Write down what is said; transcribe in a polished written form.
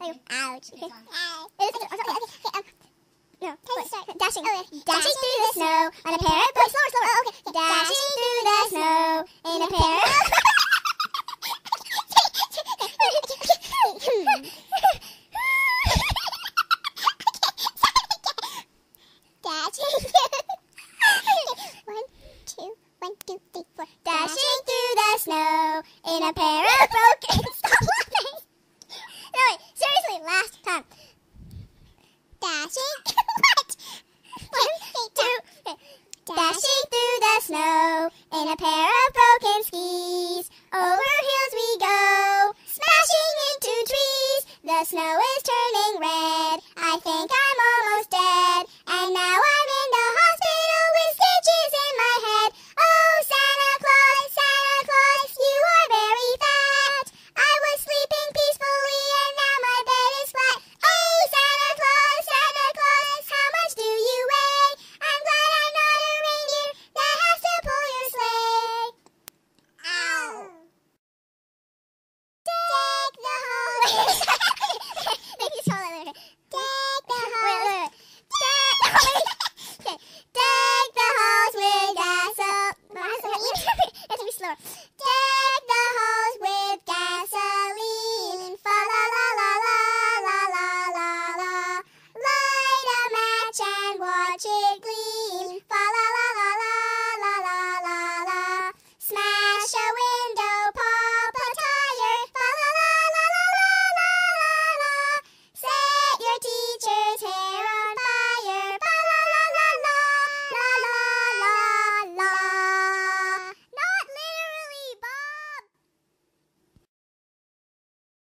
Ouch. Okay. No. Dashing. Dashing through the snow on a pair of boots. Slower. Oh, okay. Dashing through the snow in a pair of Dashing. 1, 2, 1, 2, 3, 4. Dashing through the snow in a pair of broken stockings. No, wait. Seriously, last time. Dashing. What? 1, 2, 3. Dashing through the snow in a pair of broken skis. Over hills we go, smashing into trees. The snow is